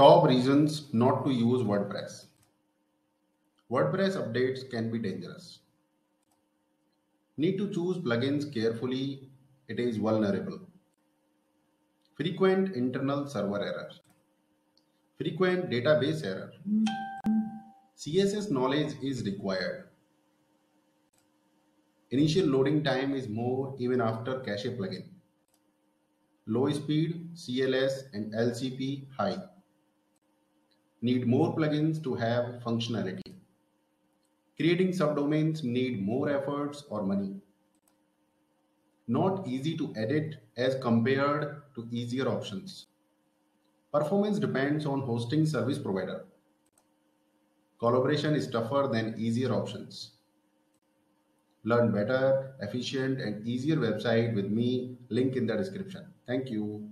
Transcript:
Top reasons not to use WordPress. WordPress updates can be dangerous. Need to choose plugins carefully. It is vulnerable. Frequent internal server error. Frequent database error. CSS knowledge is required. Initial loading time is more even after cache plugin. Low speed, CLS and LCP high. Need more plugins to have functionality. Creating subdomains need more efforts or money. Not easy to edit as compared to easier options. Performance depends on hosting service provider. Collaboration is tougher than easier options. Learn better, efficient and easier website with me. Link in the description. Thank you.